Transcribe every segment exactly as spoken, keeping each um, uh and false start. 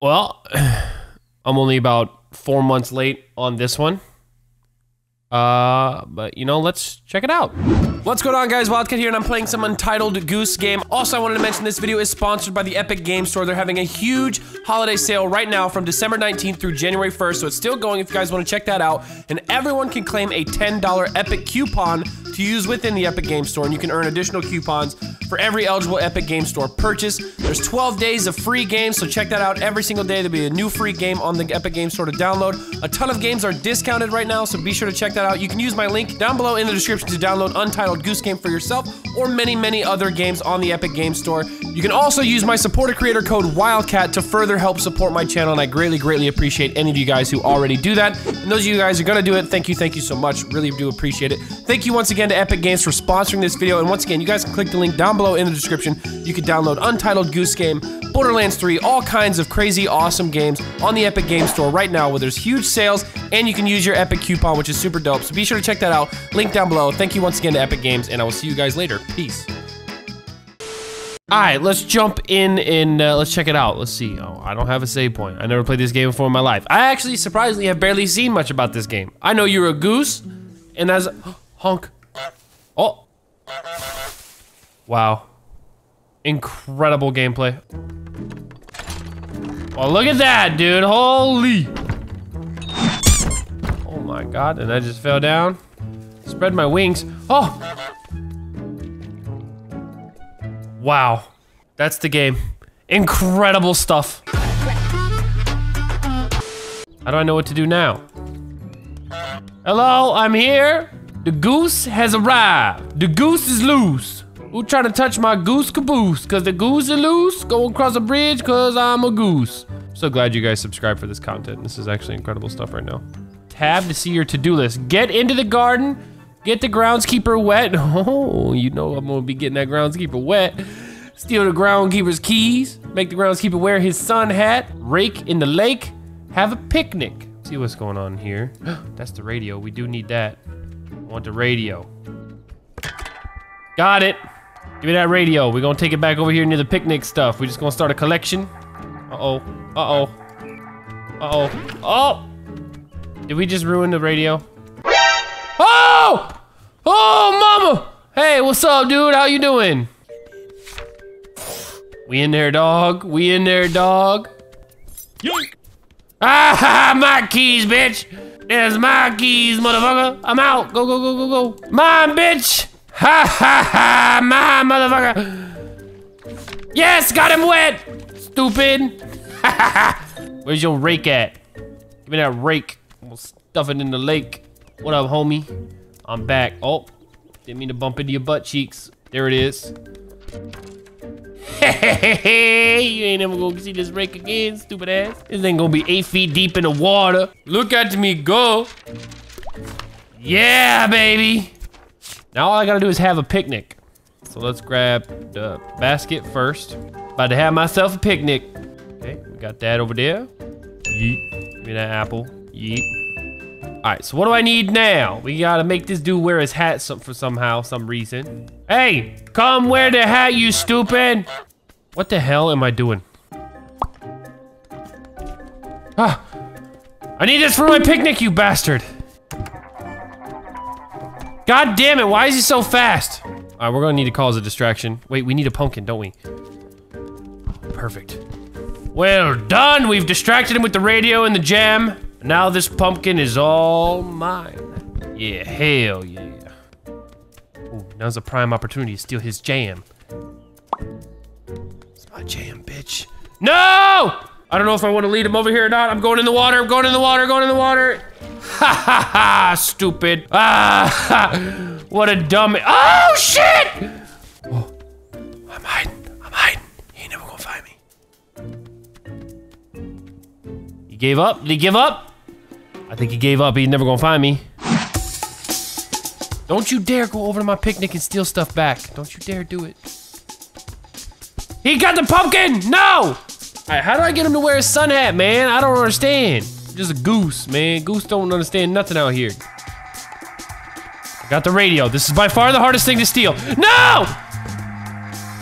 Well, I'm only about four months late on this one. Uh, but you know, let's check it out. What's going on, guys? Wildcat here, and I'm playing some Untitled Goose Game. Also, I wanted to mention this video is sponsored by the Epic Games Store. They're having a huge holiday sale right now from December nineteenth through January first, so it's still going if you guys want to check that out. And everyone can claim a ten dollar Epic coupon to use within the Epic Games Store, and you can earn additional coupons for every eligible Epic Games Store purchase. There's twelve days of free games, so check that out every single day. There'll be a new free game on the Epic Games Store to download. A ton of games are discounted right now, so be sure to check that out. Out. You can use my link down below in the description to download Untitled Goose Game for yourself, or many, many other games on the Epic Games Store. You can also use my supporter creator code WILDCAT to further help support my channel, and I greatly, greatly appreciate any of you guys who already do that. And those of you guys who are gonna do it, thank you, thank you so much. Really do appreciate it. Thank you once again to Epic Games for sponsoring this video, and once again, you guys can click the link down below in the description. You can download Untitled Goose Game, Borderlands three, all kinds of crazy, awesome games on the Epic Games Store right now, where there's huge sales, and you can use your Epic coupon, which is super dope. So be sure to check that out. Link down below. Thank you once again to Epic Games, and I will see you guys later. Peace. All right, let's jump in and uh, let's check it out. Let's see. Oh, I don't have a save point. I never played this game before in my life. I actually, surprisingly, have barely seen much about this game. I know you're a goose, and as a honk. Oh. Wow. Incredible gameplay. Oh, look at that, dude. Holy. Oh my god, and I just fell down. Spread my wings. Oh! Wow. That's the game. Incredible stuff. How do I know what to do now? Hello, I'm here. The goose has arrived. The goose is loose. Who trying to touch my goose caboose? Cause the goose is loose. Go across a bridge cause I'm a goose. I'm so glad you guys subscribe for this content. This is actually incredible stuff right now. Tab to see your to-do list. Get into the garden, get the groundskeeper wet. Oh, you know I'm gonna be getting that groundskeeper wet. Steal the groundskeeper's keys, make the groundskeeper wear his sun hat, rake in the lake, have a picnic. See what's going on here. That's the radio, we do need that. I want the radio. Got it. Give me that radio. We're gonna take it back over here near the picnic stuff. We're just gonna start a collection. Uh-oh, uh-oh, uh-oh, oh! Did we just ruin the radio? Oh! Oh, mama! Hey, what's up, dude? How you doing? We in there, dog. We in there, dog. Yoink! Ah, my keys, bitch! There's my keys, motherfucker. I'm out. Go, go, go, go, go. Mine, bitch! Ha, ha, ha! My motherfucker! Yes, got him wet! Stupid! Ha, ha, ha! Where's your rake at? Give me that rake. We'll stuff it in the lake. What up, homie? I'm back. Oh, didn't mean to bump into your butt cheeks. There it is. Hey, you ain't ever gonna see this rake again, stupid ass. This ain't gonna be eight feet deep in the water. Look at me go. Yeah, baby. Now all I gotta do is have a picnic. So let's grab the basket first. About to have myself a picnic. Okay, we got that over there. Yeet. Give me that apple. Yeet. All right, so what do I need now? We gotta make this dude wear his hat some, for somehow, some reason. Hey, come wear the hat, you stupid. What the hell am I doing? Ah, I need this for my picnic, you bastard. God damn it, why is he so fast? All right, we're gonna need to cause a distraction. Wait, we need a pumpkin, don't we? Perfect. Well done, we've distracted him with the radio and the jam. Now this pumpkin is all mine. Yeah, hell yeah. Ooh, now's a prime opportunity to steal his jam. It's my jam, bitch. No! I don't know if I want to lead him over here or not. I'm going in the water, I'm going in the water, going in the water. Ha ha ha, stupid. Ah, ha. What a dumb, oh shit! Oh, I'm hiding, I'm hiding. He ain't never gonna find me. Gave up? Did he give up? I think he gave up. He's never gonna find me. Don't you dare go over to my picnic and steal stuff back. Don't you dare do it. He got the pumpkin! No! Alright, how do I get him to wear his sun hat, man? I don't understand. I'm just a goose, man. Goose don't understand nothing out here. I got the radio. This is by far the hardest thing to steal. No!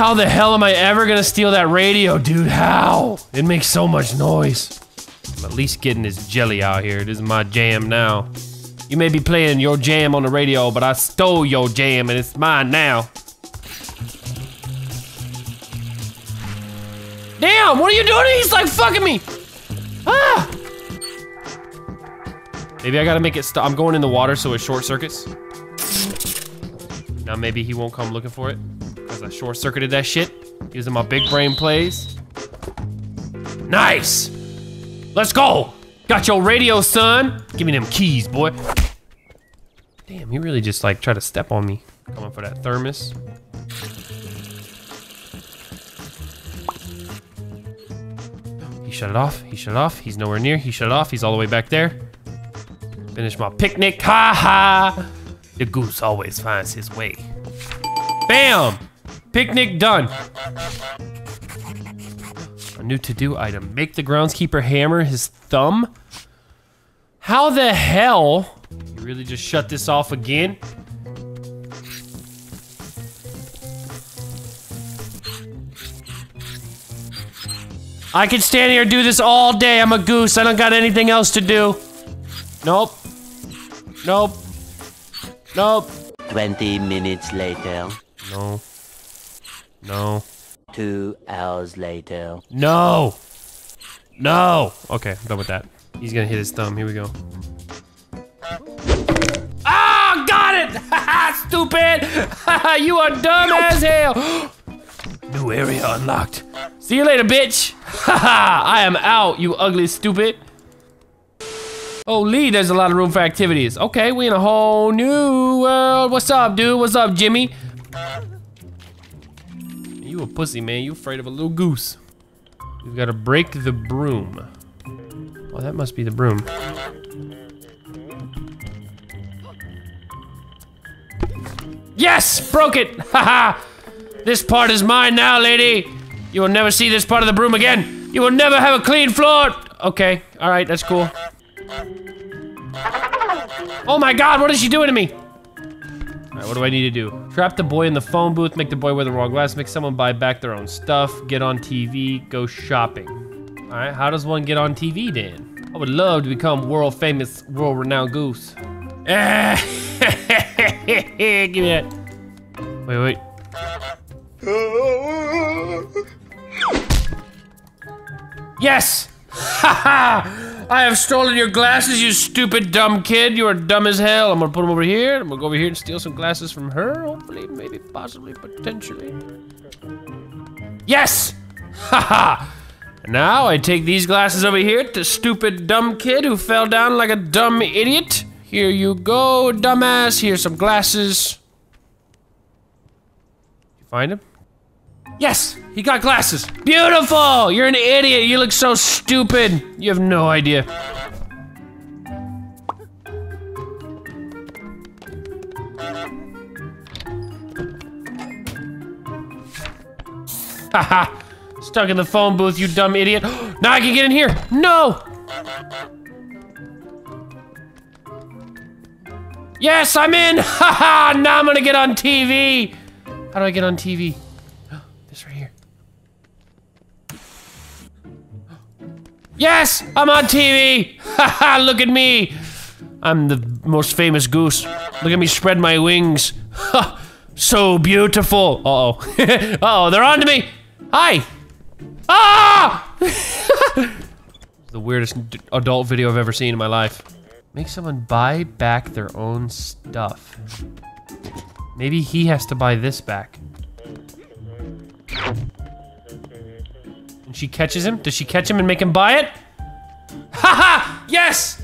How the hell am I ever gonna steal that radio, dude? How? It makes so much noise. I'm at least getting this jelly out here. This is my jam now. You may be playing your jam on the radio, but I stole your jam and it's mine now. Damn, what are you doing? He's like fucking me. Ah! Maybe I gotta make it stop. I'm going in the water so it short circuits. Now maybe he won't come looking for it. Because I short circuited that shit. Using my big brain plays. Nice! Let's go! Got your radio, son! Give me them keys, boy. Damn, he really just like tried to step on me. Coming for that thermos. He shut it off, he shut it off, he's nowhere near, he shut it off, he's all the way back there. Finish my picnic, ha ha! The goose always finds his way. Bam! Picnic done. A new to-do item, make the groundskeeper hammer his thumb? How the hell? You really just shut this off again? I can stand here and do this all day. I'm a goose. I don't got anything else to do. Nope. Nope. Nope. twenty minutes later. No. No. Two hours later. No. No. Okay, I'm done with that. He's gonna hit his thumb. Here we go. Ah, oh, got it! Haha, stupid! You are dumb as hell! New area unlocked. See you later, bitch! Haha, I am out, you ugly stupid. Oh, Lee, there's a lot of room for activities. Okay, we in a whole new world. What's up, dude? What's up, Jimmy? You a pussy, man. You afraid of a little goose. We've got to break the broom. Oh, that must be the broom. Yes! Broke it! Haha! This part is mine now, lady. You will never see this part of the broom again. You will never have a clean floor. Okay, all right, that's cool. Oh my God, what is she doing to me? All right, what do I need to do? Trap the boy in the phone booth, make the boy wear the wrong glasses, make someone buy back their own stuff, get on T V, go shopping. All right, how does one get on T V then? I would love to become world famous, world renowned goose. Give me that. Wait, wait. Yes! Haha! I have stolen your glasses, you stupid dumb kid. You are dumb as hell. I'm gonna put them over here. I'm gonna go over here and steal some glasses from her. Hopefully, maybe, possibly, potentially. Yes! Haha! Now I take these glasses over here to stupid dumb kid who fell down like a dumb idiot. Here you go, dumbass. Here's some glasses. You find him? Yes, he got glasses. Beautiful, you're an idiot. You look so stupid. You have no idea. Haha, stuck in the phone booth, you dumb idiot. Now I can get in here, no. Yes, I'm in, haha, now I'm gonna get on T V. How do I get on T V? This right here. Yes, I'm on T V. Haha, look at me. I'm the most famous goose. Look at me spread my wings. So beautiful. Uh-oh. Uh-oh, they're on to me. Hi. Ah! The weirdest adult video I've ever seen in my life. Make someone buy back their own stuff. Maybe he has to buy this back. And she catches him? Does she catch him and make him buy it? Haha! Yes!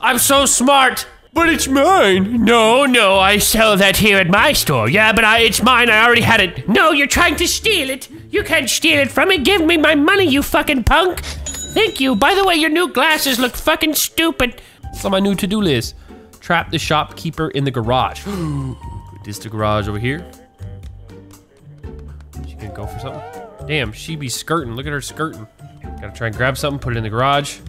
I'm so smart! But it's mine! No, no, I sell that here at my store. Yeah, but I, it's mine, I already had it. No, you're trying to steal it! You can't steal it from me! Give me my money, you fucking punk! Thank you! By the way, your new glasses look fucking stupid! It's on my new to-do list. Trap the shopkeeper in the garage. This the garage over here. Gonna go for something? Damn, she be skirting. Look at her skirting. Gotta try and grab something, put it in the garage.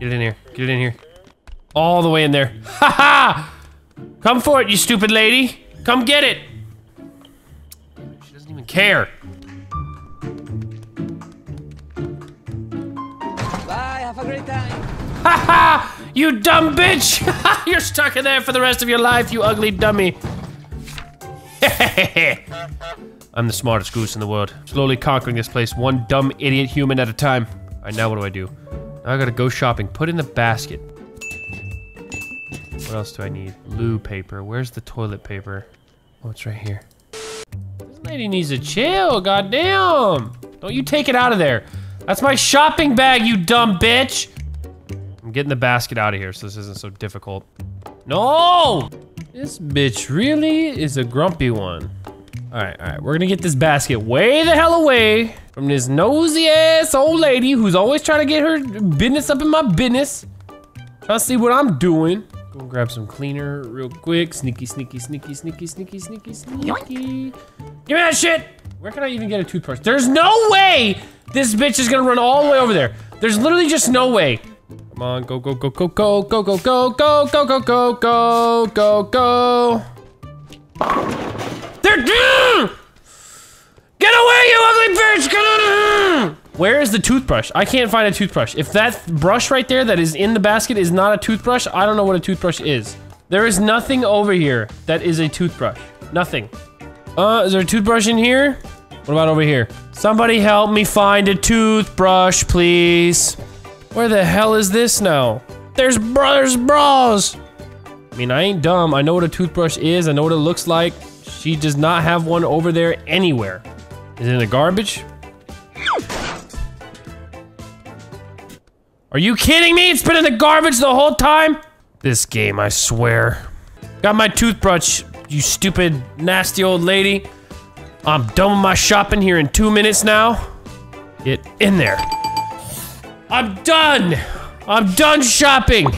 Get it in here. Get it in here. All the way in there. Ha ha! Come for it, you stupid lady. Come get it. care. Bye, have a great time. Ha ha! You dumb bitch! You're stuck in there for the rest of your life, you ugly dummy. I'm the smartest goose in the world. Slowly conquering this place, one dumb idiot human at a time. Alright, now what do I do? Now I gotta go shopping. Put in the basket. What else do I need? Loo paper. Where's the toilet paper? Oh, it's right here. This lady needs to chill, goddamn! Don't you take it out of there. That's my shopping bag, you dumb bitch! I'm getting the basket out of here so this isn't so difficult. No! This bitch really is a grumpy one. All right, all right, we're gonna get this basket way the hell away from this nosy ass old lady who's always trying to get her business up in my business. Trying to see what I'm doing. Go grab some cleaner real quick. Sneaky, sneaky, sneaky, sneaky, sneaky, sneaky, sneaky. Give me that shit! Where can I even get a toothbrush? There's no way this bitch is gonna run all the way over there. There's literally just no way. Come on, go, go, go, go, go, go, go, go, go, go, go, go, go, go, go. They're down! Get away, you ugly bitch! Get out of here! Where is the toothbrush? I can't find a toothbrush. If that brush right there that is in the basket is not a toothbrush, I don't know what a toothbrush is. There is nothing over here that is a toothbrush. Nothing. Uh, is there a toothbrush in here? What about over here? Somebody help me find a toothbrush, please. Where the hell is this now? There's brothers bras. I mean, I ain't dumb. I know what a toothbrush is. I know what it looks like. She does not have one over there anywhere. Is it in the garbage? Are you kidding me? It's been in the garbage the whole time? This game, I swear. Got my toothbrush, you stupid, nasty old lady. I'm done with my shopping here in two minutes now. Get in there. I'm done! I'm done shopping!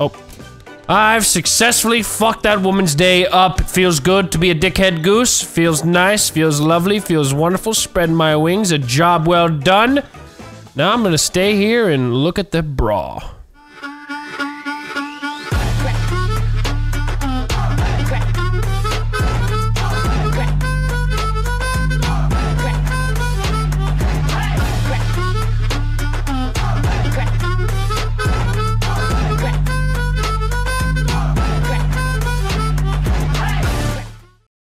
Oh. I've successfully fucked that woman's day up. It feels good to be a dickhead goose. Feels nice, feels lovely, feels wonderful. Spread my wings, a job well done. Now I'm gonna stay here and look at the bra.